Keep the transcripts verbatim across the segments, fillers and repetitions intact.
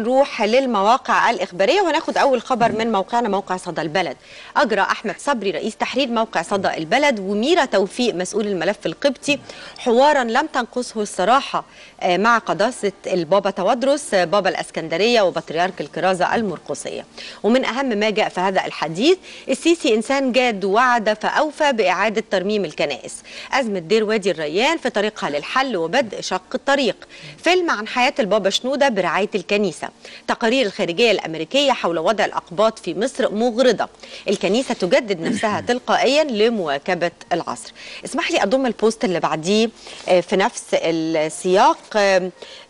نروح للمواقع الإخبارية وناخد أول خبر من موقعنا، موقع صدى البلد. أجرى أحمد صبري رئيس تحرير موقع صدى البلد وميرا توفيق مسؤول الملف القبطي حوارا لم تنقصه الصراحة مع قداسة البابا تواضروس بابا الأسكندرية وبطريرك الكرازة المرقسية. ومن أهم ما جاء في هذا الحديث: السيسي إنسان جاد ووعد فأوفى بإعادة ترميم الكنائس. أزمة دير وادي الريان في طريقها للحل وبدء شق الطريق. فيلم عن حياة البابا شنوده برعاية الكنيسة. تقارير الخارجية الأمريكية حول وضع الأقباط في مصر مغرضة. الكنيسة تجدد نفسها تلقائيا لمواكبة العصر. اسمح لي أضم البوست اللي بعديه في نفس السياق،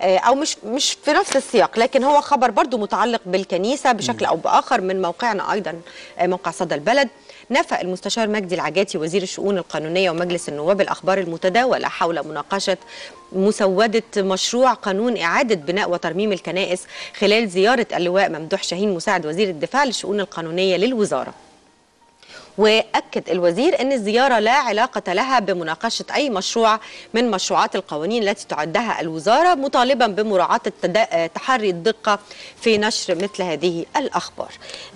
أو مش مش في نفس السياق، لكن هو خبر برضو متعلق بالكنيسة بشكل أو بآخر من موقعنا أيضا، موقع صدى البلد. نفى المستشار مجدي العجاتي وزير الشؤون القانونية ومجلس النواب الأخبار المتداولة حول مناقشة مسودة مشروع قانون إعادة بناء وترميم الكنائس خلال زيارة اللواء ممدوح شاهين مساعد وزير الدفاع للشؤون القانونية للوزارة. وأكد الوزير أن الزيارة لا علاقة لها بمناقشة أي مشروع من مشروعات القوانين التي تعدها الوزارة، مطالبا بمراعاة تحري الدقة في نشر مثل هذه الأخبار.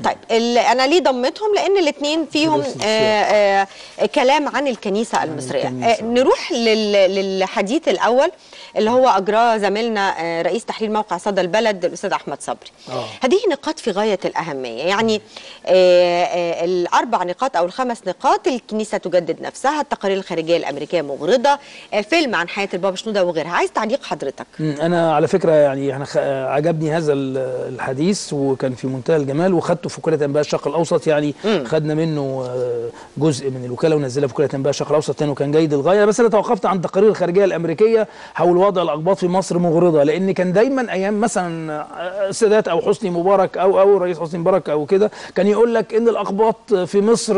طيب أنا ليه ضمتهم؟ لأن الاثنين فيهم آآ آآ كلام عن الكنيسة المصرية. نروح للحديث الأول اللي هو أجراه زميلنا رئيس تحرير موقع صدى البلد الأستاذ أحمد صبري. أوه. هذه نقاط في غاية الأهمية، يعني آآ آآ الأربع نقاط أو الخمس نقاط: الكنيسة تجدد نفسها، التقارير الخارجية الأمريكية مغرضة، فيلم عن حياة البابا شنوده وغيرها. عايز تعليق حضرتك؟ أنا على فكرة يعني أنا عجبني هذا الحديث وكان في منتهى الجمال، وخدته في كلية انباس الشرق الأوسط، يعني م. خدنا منه جزء من الوكالة ونزلها في كلية انباس الشرق الأوسط تاني، وكان جيد للغاية. بس أنا توقفت عن التقارير الخارجية الأمريكية حول وضع الأقباط في مصر مغرضة، لأن كان دايما أيام مثلا السادات أو حسني مبارك أو أو الرئيس حسني مبارك أو كده كان يقول لك إن الأقباط في مصر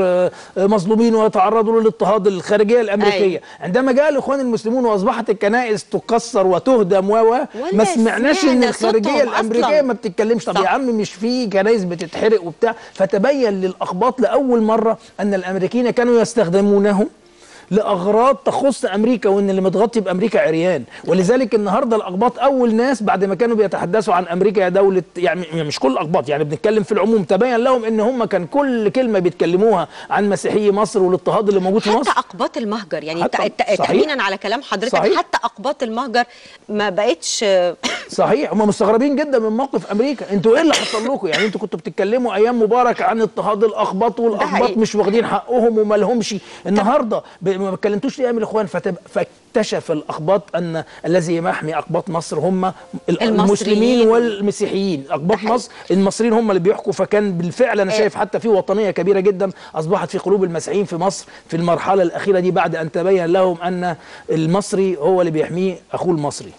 مظلومين ويتعرضوا للاضطهاد. الخارجيه الامريكيه أي. عندما جاء الاخوان المسلمون واصبحت الكنائس تكسر وتهدم و ما سمعناش ان الخارجيه الامريكيه أصلاً ما بتتكلمش. طب صح. يا عم مش في كنائس بتتحرق وبتاع. فتبين للاقباط لاول مره ان الامريكيين كانوا يستخدمونهم لاغراض تخص امريكا، وان اللي متغطي بامريكا عريان. ولذلك النهارده الاقباط اول ناس بعد ما كانوا بيتحدثوا عن امريكا يا دوله، يعني مش كل الاقباط، يعني بنتكلم في العموم، تبين لهم ان هم كان كل كلمه بيتكلموها عن مسيحي مصر والاضطهاد اللي موجود في مصر، حتى اقباط المهجر. يعني تامينا على كلام حضرتك، صحيح. حتى اقباط المهجر ما بقتش صحيح، هم مستغربين جدا من موقف امريكا. انتوا ايه اللي حصل لكم؟ يعني انتوا كنتوا بتتكلموا ايام مبارك عن اضطهاد الاقباط والاقباط مش واخدين حقهم وما لهمش، النهارده ما اتكلمتوش ليه يا الاخوان؟ فاكتشف الاقباط ان الذي يحمي اقباط مصر هم المسلمين والمسيحيين. اقباط مصر المصريين هم اللي بيحكوا. فكان بالفعل انا شايف حتى في وطنيه كبيره جدا اصبحت في قلوب المسيحيين في مصر في المرحله الاخيره دي، بعد ان تبين لهم ان المصري هو اللي بيحميه اخوه المصري.